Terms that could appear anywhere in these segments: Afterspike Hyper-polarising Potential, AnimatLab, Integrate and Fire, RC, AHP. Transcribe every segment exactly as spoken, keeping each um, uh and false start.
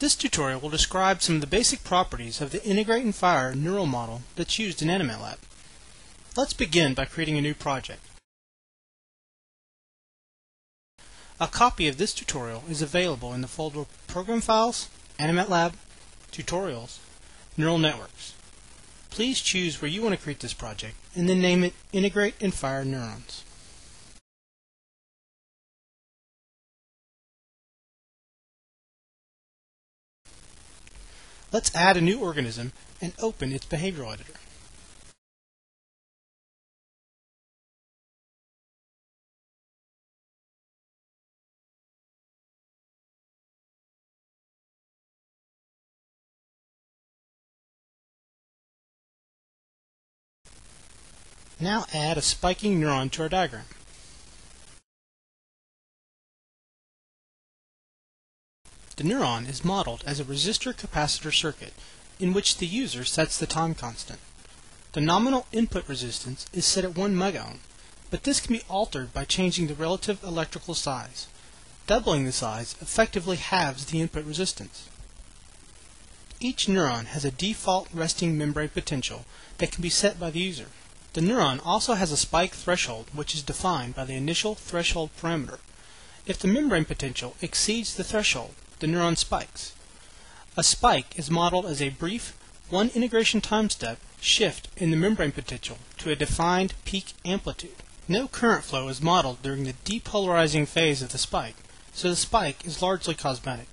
This tutorial will describe some of the basic properties of the Integrate and Fire neural model that's used in AnimatLab. Let's begin by creating a new project. A copy of this tutorial is available in the folder Program Files, AnimatLab, Tutorials, Neural Networks. Please choose where you want to create this project and then name it Integrate and Fire Neurons. Let's add a new organism and open its behavioral editor. Now add a spiking neuron to our diagram. The neuron is modeled as a resistor-capacitor circuit in which the user sets the time constant. The nominal input resistance is set at one megohm, but this can be altered by changing the relative electrical size. Doubling the size effectively halves the input resistance. Each neuron has a default resting membrane potential that can be set by the user. The neuron also has a spike threshold, which is defined by the initial threshold parameter. If the membrane potential exceeds the threshold, the neuron spikes. A spike is modeled as a brief one integration time step shift in the membrane potential to a defined peak amplitude. No current flow is modeled during the depolarizing phase of the spike, so the spike is largely cosmetic.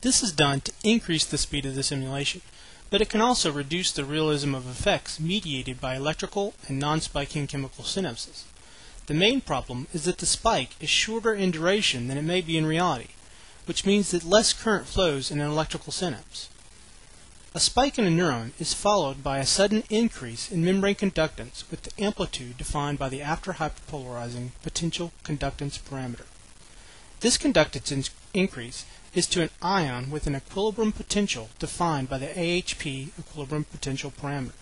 This is done to increase the speed of the simulation, but it can also reduce the realism of effects mediated by electrical and non-spiking chemical synapses. The main problem is that the spike is shorter in duration than it may be in reality, which means that less current flows in an electrical synapse. A spike in a neuron is followed by a sudden increase in membrane conductance with the amplitude defined by the after hyperpolarizing potential conductance parameter. This conductance in increase is to an ion with an equilibrium potential defined by the A H P equilibrium potential parameter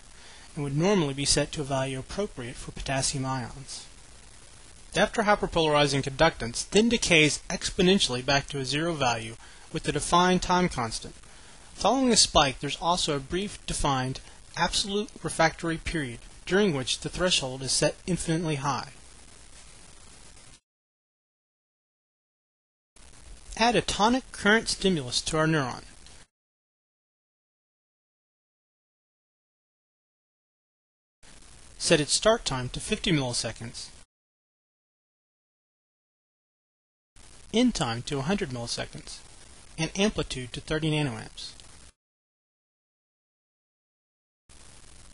and would normally be set to a value appropriate for potassium ions. The after hyperpolarizing conductance then decays exponentially back to a zero value with the defined time constant. Following the spike, there's also a brief defined absolute refractory period during which the threshold is set infinitely high. Add a tonic current stimulus to our neuron. Set its start time to fifty milliseconds. End time to one hundred milliseconds, and amplitude to thirty nanoamps.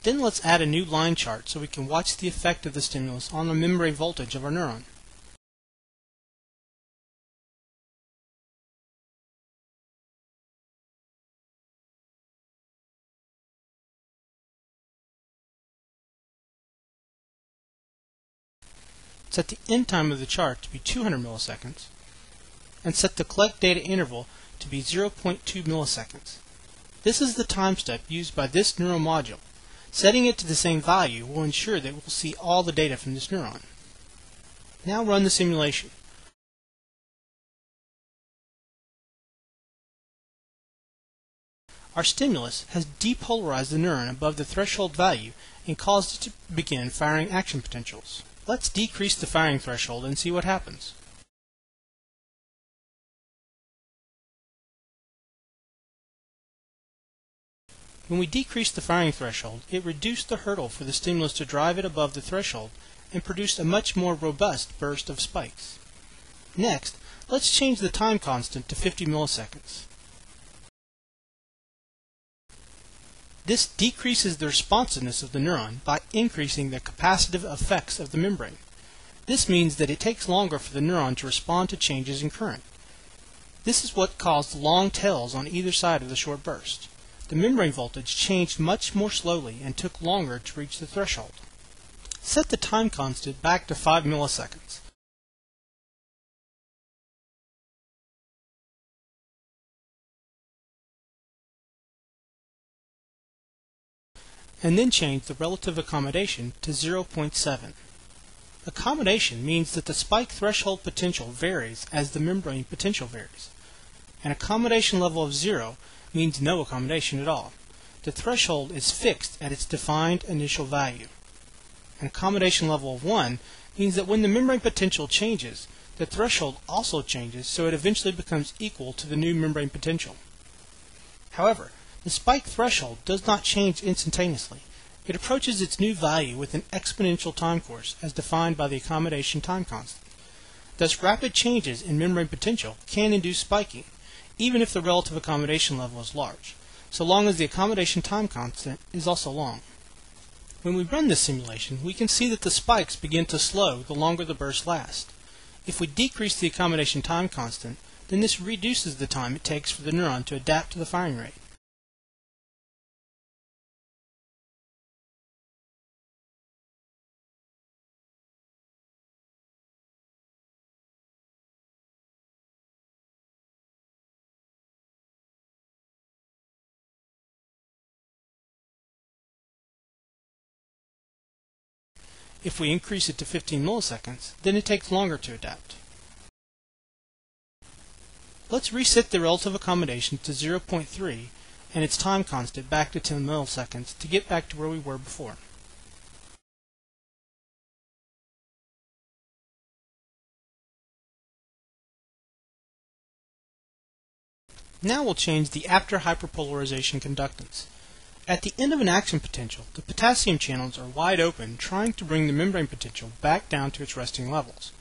Then let's add a new line chart so we can watch the effect of the stimulus on the membrane voltage of our neuron. Set the end time of the chart to be two hundred milliseconds. And set the collect data interval to be zero point two milliseconds. This is the time step used by this neural module. Setting it to the same value will ensure that we'll see all the data from this neuron. Now run the simulation. Our stimulus has depolarized the neuron above the threshold value and caused it to begin firing action potentials. Let's decrease the firing threshold and see what happens. When we decreased the firing threshold, it reduced the hurdle for the stimulus to drive it above the threshold and produced a much more robust burst of spikes. Next, let's change the time constant to fifty milliseconds. This decreases the responsiveness of the neuron by increasing the capacitive effects of the membrane. This means that it takes longer for the neuron to respond to changes in current. This is what caused long tails on either side of the short burst. The membrane voltage changed much more slowly and took longer to reach the threshold. Set the time constant back to five milliseconds. And then change the relative accommodation to zero point seven. Accommodation means that the spike threshold potential varies as the membrane potential varies. An accommodation level of zero means no accommodation at all. The threshold is fixed at its defined initial value. An accommodation level of one means that when the membrane potential changes, the threshold also changes, so it eventually becomes equal to the new membrane potential. However, the spike threshold does not change instantaneously. It approaches its new value with an exponential time course as defined by the accommodation time constant. Thus, rapid changes in membrane potential can induce spiking, even if the relative accommodation level is large, so long as the accommodation time constant is also long. When we run this simulation, we can see that the spikes begin to slow the longer the bursts last. If we decrease the accommodation time constant, then this reduces the time it takes for the neuron to adapt to the firing rate. If we increase it to fifteen milliseconds, then it takes longer to adapt. Let's reset the relative accommodation to zero point three and its time constant back to ten milliseconds to get back to where we were before. Now we'll change the after hyperpolarization conductance. At the end of an action potential, the potassium channels are wide open, trying to bring the membrane potential back down to its resting levels.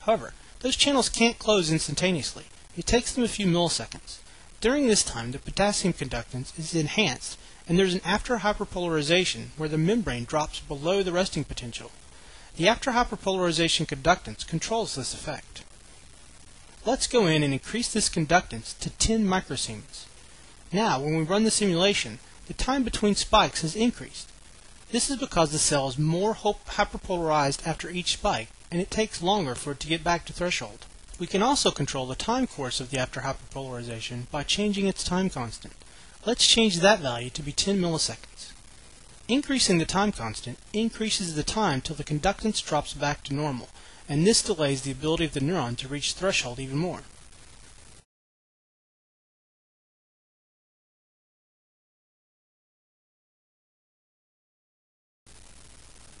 However, those channels can't close instantaneously. It takes them a few milliseconds. During this time, the potassium conductance is enhanced, and there's an after hyperpolarization where the membrane drops below the resting potential. The after hyperpolarization conductance controls this effect. Let's go in and increase this conductance to ten microsiemens. Now, when we run the simulation, the time between spikes has increased. This is because the cell is more hyperpolarized after each spike, and it takes longer for it to get back to threshold. We can also control the time course of the after hyperpolarization by changing its time constant. Let's change that value to be ten milliseconds. Increasing the time constant increases the time till the conductance drops back to normal, and this delays the ability of the neuron to reach threshold even more.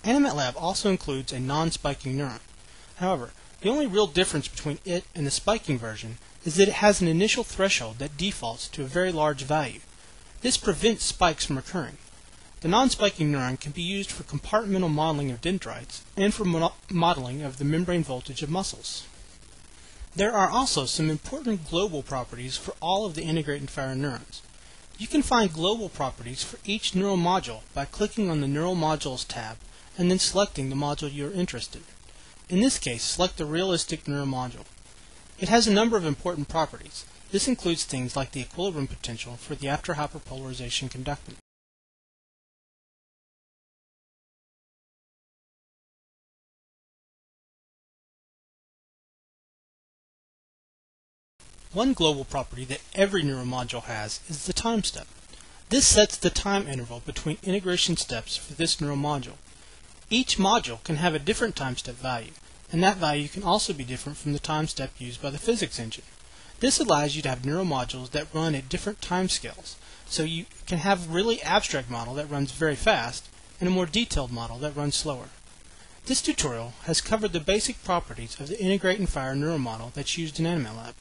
AnimatLab also includes a non-spiking neuron. However, the only real difference between it and the spiking version is that it has an initial threshold that defaults to a very large value. This prevents spikes from occurring. The non-spiking neuron can be used for compartmental modeling of dendrites and for mo modeling of the membrane voltage of muscles. There are also some important global properties for all of the Integrate and Fire neurons. You can find global properties for each neural module by clicking on the Neural Modules tab and then selecting the module you are interested in. In this case, select the realistic neural module. It has a number of important properties. This includes things like the equilibrium potential for the after hyperpolarization conductance. One global property that every neural module has is the time step. This sets the time interval between integration steps for this neural module. Each module can have a different time step value, and that value can also be different from the time step used by the physics engine. This allows you to have neural modules that run at different time scales, so you can have a really abstract model that runs very fast and a more detailed model that runs slower. This tutorial has covered the basic properties of the Integrate and Fire neural model that's used in AnimatLab.